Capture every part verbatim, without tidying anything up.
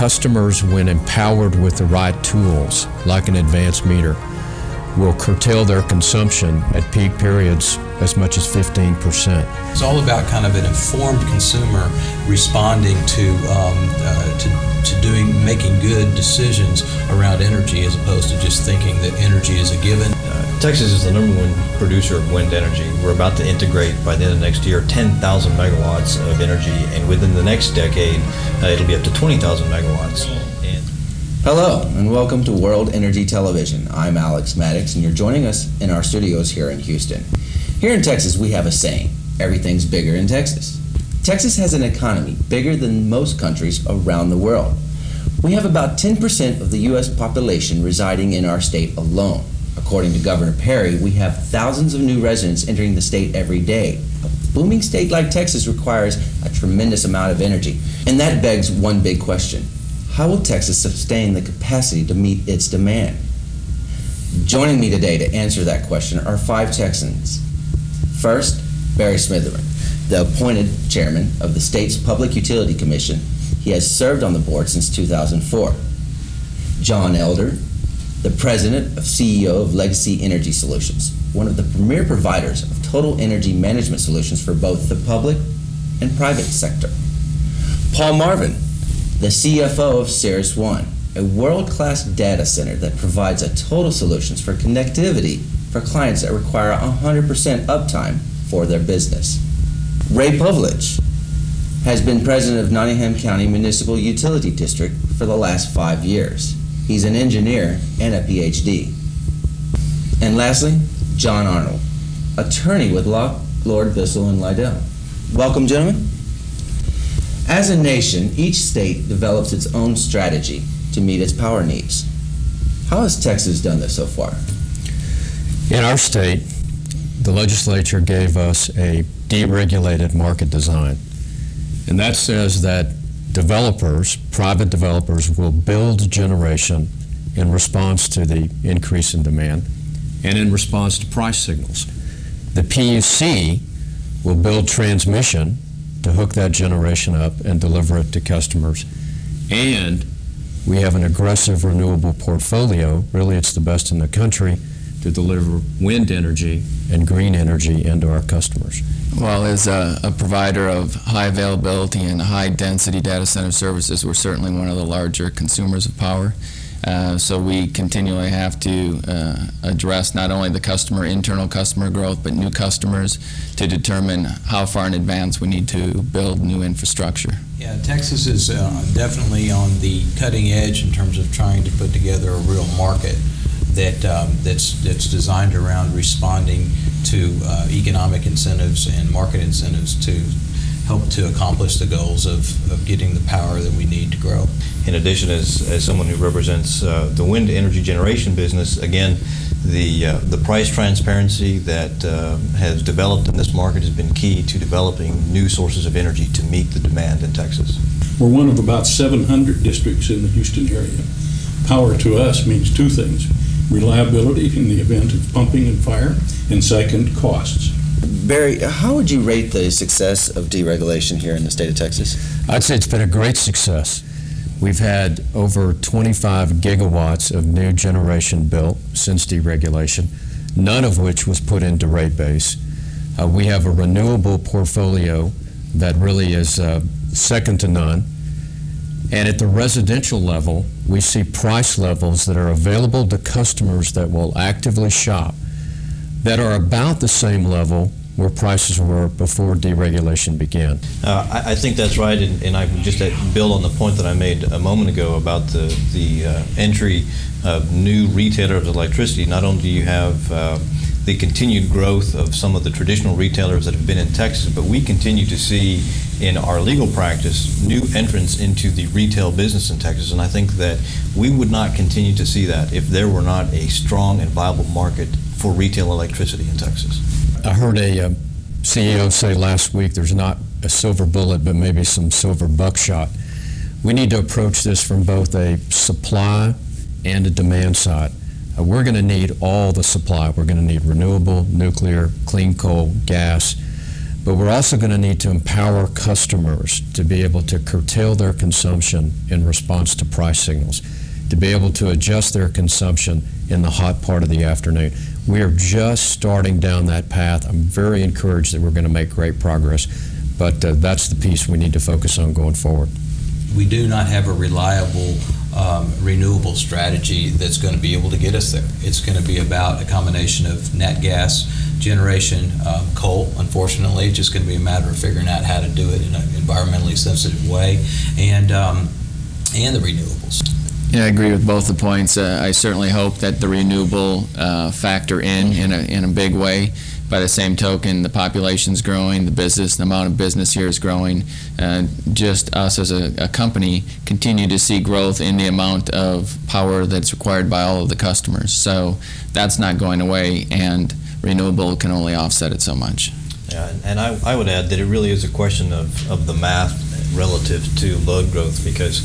customers, when empowered with the right tools, like an advanced meter, will curtail their consumption at peak periods as much as fifteen percent. It's all about kind of an informed consumer responding to, um, uh, to, to doing, making good decisions around energy, as opposed to just thinking that energy is a given. Uh, Texas is the number one producer of wind energy. We're about to integrate, by the end of next year, ten thousand megawatts of energy, and within the next decade, uh, it'll be up to twenty thousand megawatts. Hello, and welcome to World Energy Television. I'm Alex Maddox, and you're joining us in our studios here in Houston. Here in Texas, we have a saying, everything's bigger in Texas. Texas has an economy bigger than most countries around the world. We have about ten percent of the U S population residing in our state alone. According to Governor Perry, we have thousands of new residents entering the state every day. A booming state like Texas requires a tremendous amount of energy, and that begs one big question. How will Texas sustain the capacity to meet its demand? Joining me today to answer that question are five Texans. First, Barry Smitherman, the appointed chairman of the state's Public Utility Commission. He has served on the board since two thousand four. John Elder, the president and C E O of Legacy Energy Solutions, one of the premier providers of total energy management solutions for both the public and private sector. Paul Marvin, the C F O of CyrusOne, a world-class data center that provides a total solutions for connectivity for clients that require one hundred percent uptime for their business. Ray Pavlovich has been president of Nottingham County Municipal Utility District for the last five years. He's an engineer and a P H D. And lastly, John Arnold, attorney with Lord Bissell and Liddell. Welcome, gentlemen. As a nation, each state develops its own strategy to meet its power needs. How has Texas done this so far? In our state, the legislature gave us a deregulated market design. And that says that developers, private developers, will build generation in response to the increase in demand and in response to price signals. The P U C will build transmission to hook that generation up and deliver it to customers. And we have an aggressive renewable portfolio, really it's the best in the country, to deliver wind energy and green energy into our customers. Well, as a, a provider of high availability and high density data center services, we're certainly one of the larger consumers of power. Uh, so we continually have to uh, address not only the customer, internal customer growth, but new customers to determine how far in advance we need to build new infrastructure. Yeah, Texas is uh, definitely on the cutting edge in terms of trying to put together a real market that um, that's, that's designed around responding to uh, economic incentives and market incentives to help to accomplish the goals of, of getting the power that we need to grow. In addition, as, as someone who represents uh, the wind energy generation business, again, the, uh, the price transparency that uh, has developed in this market has been key to developing new sources of energy to meet the demand in Texas. We're one of about seven hundred districts in the Houston area. Power to us means two things: reliability in the event of pumping and fire, and second, costs. Barry, how would you rate the success of deregulation here in the state of Texas? I'd say it's been a great success. We've had over twenty-five gigawatts of new generation built since deregulation, none of which was put into rate base. Uh, we have a renewable portfolio that really is uh, second to none. And at the residential level, we see price levels that are available to customers that will actively shop that are about the same level where prices were before deregulation began. Uh, I, I think that's right, and, and I just build on the point that I made a moment ago about the, the uh, entry of new retailers of electricity. Not only do you have uh, the continued growth of some of the traditional retailers that have been in Texas, but we continue to see in our legal practice new entrants into the retail business in Texas, and I think that we would not continue to see that if there were not a strong and viable market for retail electricity in Texas. I heard a uh, C E O say last week there's not a silver bullet, but maybe some silver buckshot. We need to approach this from both a supply and a demand side. Uh, we're going to need all the supply. We're going to need renewable, nuclear, clean coal, gas. But we're also going to need to empower customers to be able to curtail their consumption in response to price signals, to be able to adjust their consumption in the hot part of the afternoon. We are just starting down that path. I'm very encouraged that we're going to make great progress, but uh, that's the piece we need to focus on going forward. We do not have a reliable um, renewable strategy that's going to be able to get us there. It's going to be about a combination of nat gas generation, um, coal, unfortunately. It's just going to be a matter of figuring out how to do it in an environmentally sensitive way, and, um, and the renewables. Yeah, I agree with both the points. Uh, I certainly hope that the renewable uh, factor in in a, in a big way. By the same token, the population's growing, the business, the amount of business here is growing. Uh, just us as a, a company continue to see growth in the amount of power that's required by all of the customers. So that's not going away, and renewable can only offset it so much. Yeah, and I, I would add that it really is a question of, of the math relative to load growth, because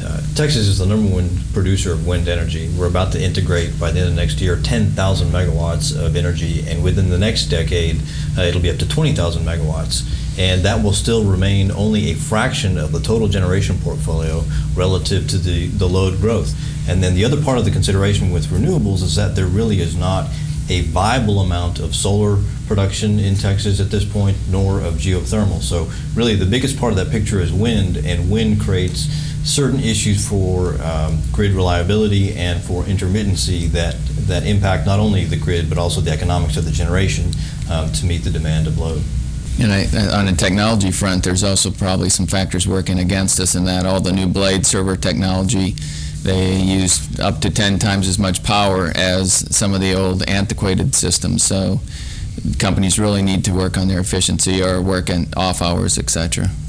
Uh, Texas is the number one producer of wind energy. We're about to integrate, by the end of next year, ten thousand megawatts of energy, and within the next decade, uh, it'll be up to twenty thousand megawatts. And that will still remain only a fraction of the total generation portfolio relative to the, the load growth. And then the other part of the consideration with renewables is that there really is not a viable amount of solar production in Texas at this point, nor of geothermal. So really the biggest part of that picture is wind, and wind creates certain issues for um, grid reliability and for intermittency that, that impact not only the grid but also the economics of the generation um, to meet the demand of load. And I, on the technology front, there's also probably some factors working against us in that all the new blade server technology, they use up to ten times as much power as some of the old antiquated systems. So companies really need to work on their efficiency or work in off hours, et cetera.